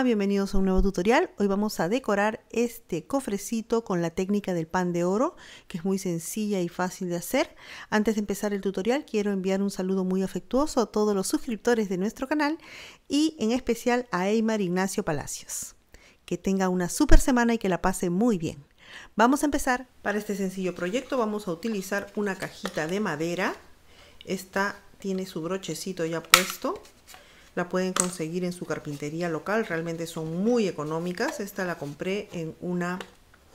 Hola, bienvenidos a un nuevo tutorial. Hoy vamos a decorar este cofrecito con la técnica del pan de oro, que es muy sencilla y fácil de hacer. Antes de empezar el tutorial, quiero enviar un saludo muy afectuoso a todos los suscriptores de nuestro canal y en especial a Eymar Ignacio Palacios. Que tenga una súper semana y que la pase muy bien. Vamos a empezar. Para este sencillo proyecto vamos a utilizar una cajita de madera. Esta tiene su brochecito ya puesto. La pueden conseguir en su carpintería local, realmente son muy económicas. Esta la compré en una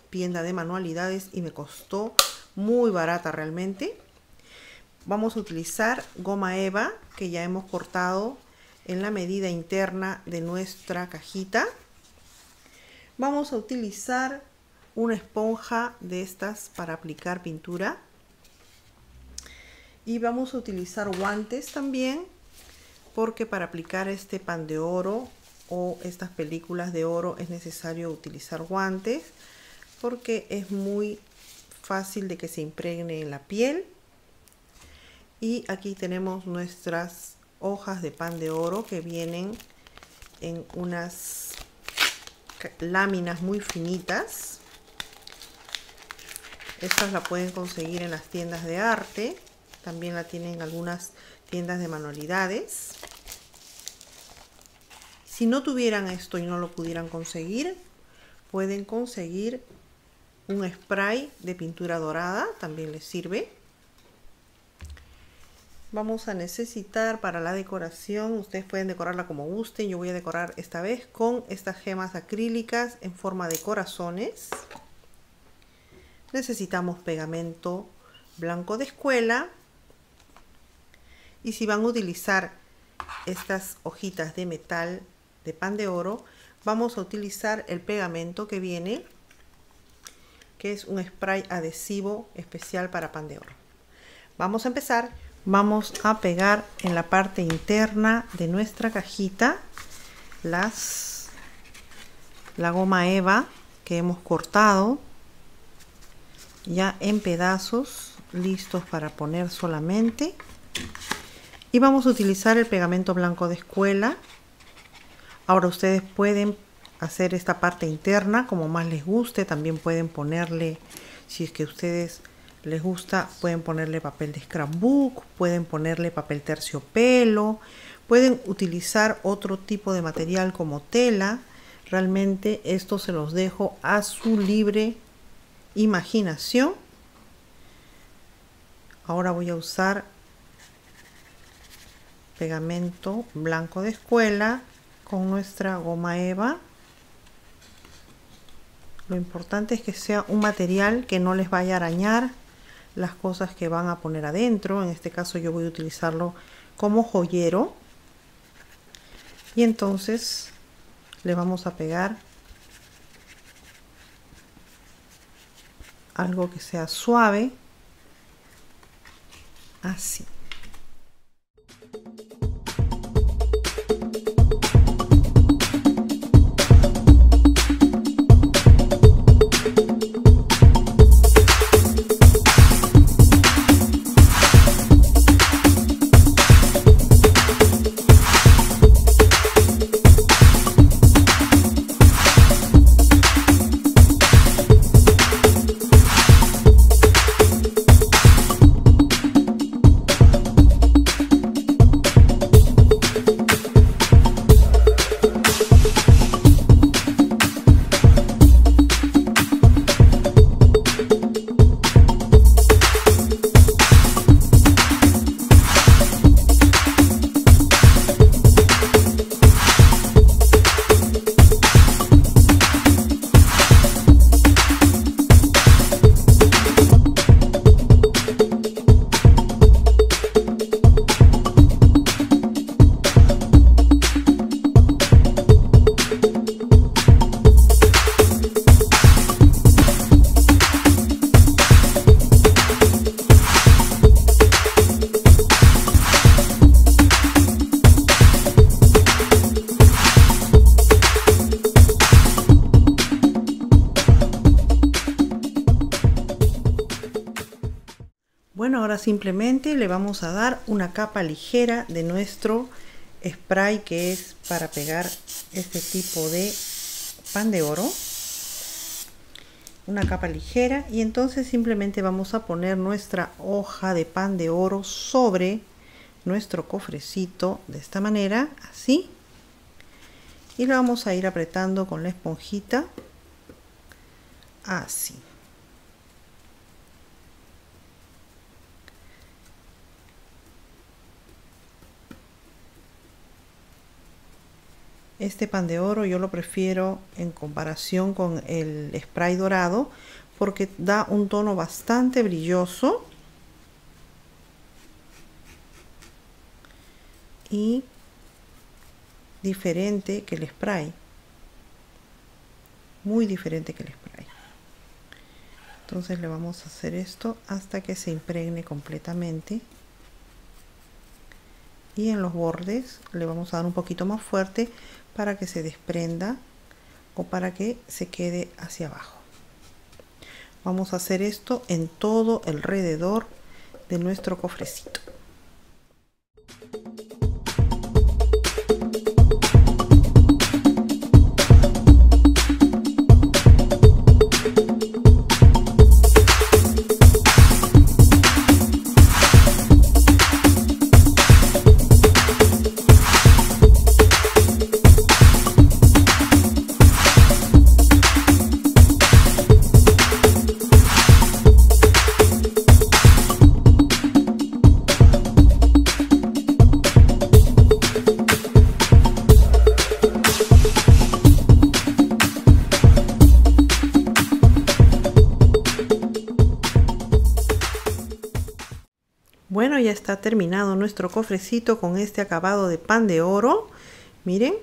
tienda de manualidades y me costó muy barata realmente. Vamos a utilizar goma eva que ya hemos cortado en la medida interna de nuestra cajita. Vamos a utilizar una esponja de estas para aplicar pintura. Y vamos a utilizar guantes también, porque para aplicar este pan de oro o estas películas de oro es necesario utilizar guantes, porque es muy fácil de que se impregne en la piel. Y aquí tenemos nuestras hojas de pan de oro que vienen en unas láminas muy finitas. Estas la pueden conseguir en las tiendas de arte, también la tienen en algunas tiendas de manualidades. Si no tuvieran esto y no lo pudieran conseguir, pueden conseguir un spray de pintura dorada, también les sirve. Vamos a necesitar para la decoración, ustedes pueden decorarla como gusten, yo voy a decorar esta vez con estas gemas acrílicas en forma de corazones. Necesitamos pegamento blanco de escuela. Y si van a utilizar estas hojitas de metal de pan de oro, vamos a utilizar el pegamento que viene, que es un spray adhesivo especial para pan de oro. Vamos a empezar. Vamos a pegar en la parte interna de nuestra cajita la goma eva que hemos cortado ya en pedazos listos para poner solamente. Y vamos a utilizar el pegamento blanco de escuela. Ahora ustedes pueden hacer esta parte interna como más les guste. También pueden ponerle, si es que a ustedes les gusta, pueden ponerle papel de scrapbook, pueden ponerle papel terciopelo, pueden utilizar otro tipo de material como tela. Realmente esto se los dejo a su libre imaginación. Ahora voy a usar pegamento blanco de escuela con nuestra goma eva. Lo importante es que sea un material que no les vaya a arañar las cosas que van a poner adentro. En este caso yo voy a utilizarlo como joyero. Y entonces le vamos a pegar algo que sea suave, así. Bueno, ahora simplemente le vamos a dar una capa ligera de nuestro spray que es para pegar este tipo de pan de oro, una capa ligera, y entonces simplemente vamos a poner nuestra hoja de pan de oro sobre nuestro cofrecito de esta manera, así, y lo vamos a ir apretando con la esponjita, así. Este pan de oro yo lo prefiero en comparación con el spray dorado porque da un tono bastante brilloso y diferente que el spray, muy diferente que el spray. Entonces le vamos a hacer esto hasta que se impregne completamente, y en los bordes le vamos a dar un poquito más fuerte para que se desprenda o para que se quede hacia abajo. Vamos a hacer esto en todo alrededor de nuestro cofrecito. Bueno, ya está terminado nuestro cofrecito con este acabado de pan de oro. Miren,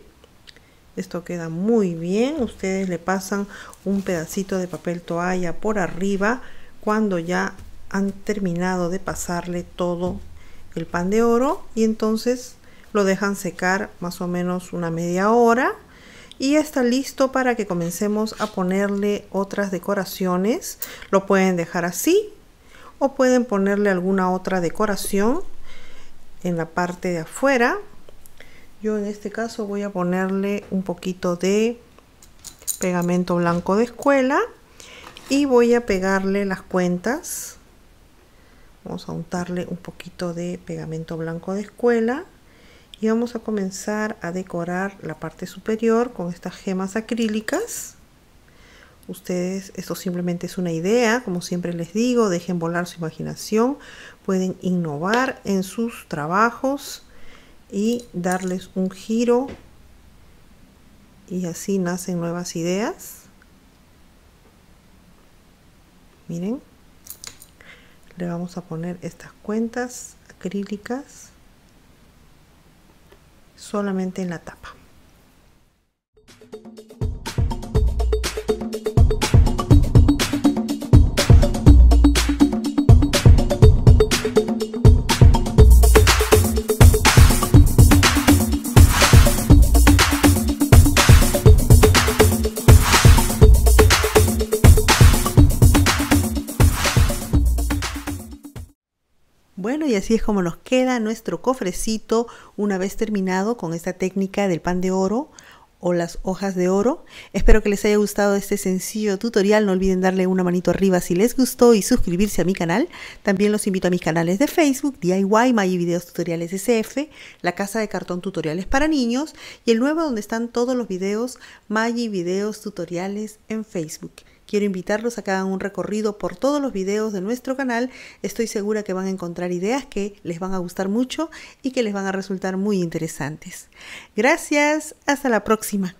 esto queda muy bien. Ustedes le pasan un pedacito de papel toalla por arriba cuando ya han terminado de pasarle todo el pan de oro, y entonces lo dejan secar más o menos una media hora y ya está listo para que comencemos a ponerle otras decoraciones. Lo pueden dejar así o pueden ponerle alguna otra decoración en la parte de afuera. Yo en este caso voy a ponerle un poquito de pegamento blanco de escuela y voy a pegarle las cuentas. Vamos a untarle un poquito de pegamento blanco de escuela y vamos a comenzar a decorar la parte superior con estas gemas acrílicas. Ustedes, esto simplemente es una idea, como siempre les digo, dejen volar su imaginación, pueden innovar en sus trabajos y darles un giro, y así nacen nuevas ideas. Miren, le vamos a poner estas cuentas acrílicas solamente en la tapa. Bueno, y así es como nos queda nuestro cofrecito una vez terminado con esta técnica del pan de oro o las hojas de oro. Espero que les haya gustado este sencillo tutorial. No olviden darle una manito arriba si les gustó y suscribirse a mi canal. También los invito a mis canales de Facebook, DIY Maggi Videos Tutoriales SF, La Casa de Cartón Tutoriales para Niños, y el nuevo donde están todos los videos, Maggi Videos Tutoriales en Facebook. Quiero invitarlos a que hagan un recorrido por todos los videos de nuestro canal. Estoy segura que van a encontrar ideas que les van a gustar mucho y que les van a resultar muy interesantes. Gracias, hasta la próxima.